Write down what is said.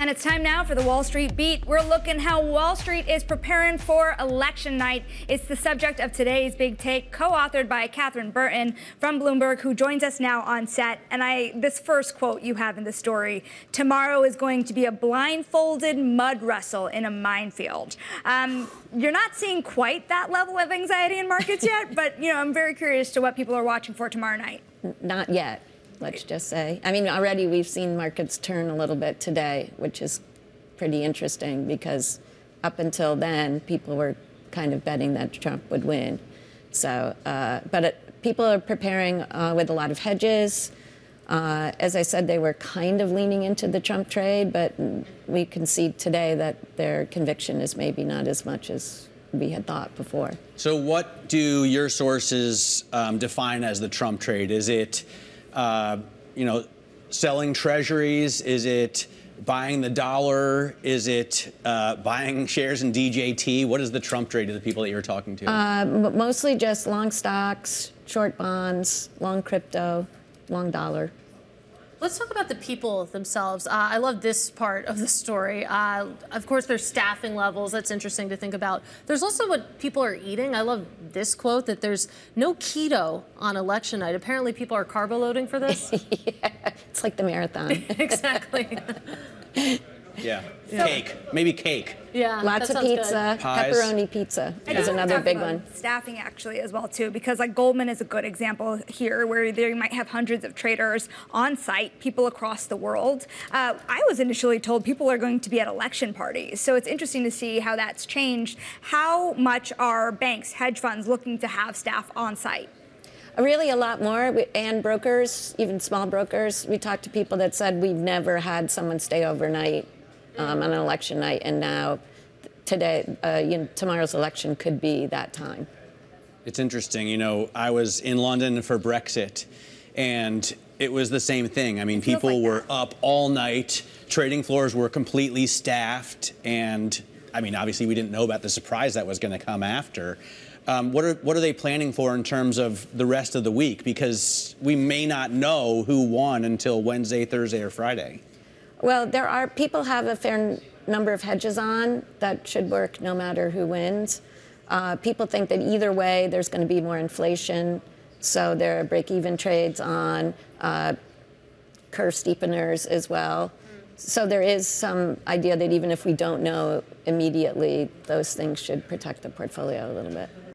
And it's time now for the Wall Street Beat. We're looking how Wall Street is preparing for election night. It's the subject of today's Big Take, co-authored by Katherine Burton from Bloomberg, who joins us now on set. And this first quote you have in the story, tomorrow is going to be a blindfolded mud wrestle in a minefield. You're not seeing quite that level of anxiety in markets yet, but I'm very curious to what people are watching for tomorrow night. Not yet. Let's just say. I mean, already we've seen markets turn a little bit today, which is pretty interesting because up until then, people were kind of betting that Trump would win. So, but people are preparing with a lot of hedges. As I said, they were kind of leaning into the Trump trade, but we can see today that their conviction is maybe not as much as we had thought before. So what do your sources define as the Trump trade? Is it selling treasuries? Is it buying the dollar? Is it buying shares in DJT? What is the Trump trade to the people that you're talking to? Mostly just long stocks, short bonds, long crypto, long dollar. Let's talk about the people themselves. I love this part of the story. Of course, there's staffing levels. That's interesting to think about. There's also what people are eating. I love this quote that there's no keto on election night. Apparently, people are carbo loading for this. Yeah, it's like the marathon. Exactly. Yeah. So, cake. Maybe cake. Yeah. Lots of pizza. Pepperoni pizza is another big one. Staffing actually as well too, because like Goldman is a good example here where they might have hundreds of traders on site, people across the world. I was initially told people are going to be at election parties. So it's interesting to see how that's changed. How much are banks, hedge funds looking to have staff on site? Really a lot more, and brokers, even small brokers. We talked to people that said we've never had someone stay overnight on an election night, and now today, tomorrow's election could be that time. It's interesting. I was in London for Brexit, and it was the same thing. I mean, people were up all night. Trading floors were completely staffed, and I mean, obviously, we didn't know about the surprise that was going to come after. What are they planning for in terms of the rest of the week? Because we may not know who won until Wednesday, Thursday, or Friday. Well, people have a fair number of hedges on that should work no matter who wins. People think that either way there's going to be more inflation, so there are break-even trades on, curve steepeners as well. So there is some idea that even if we don't know immediately, those things should protect the portfolio a little bit.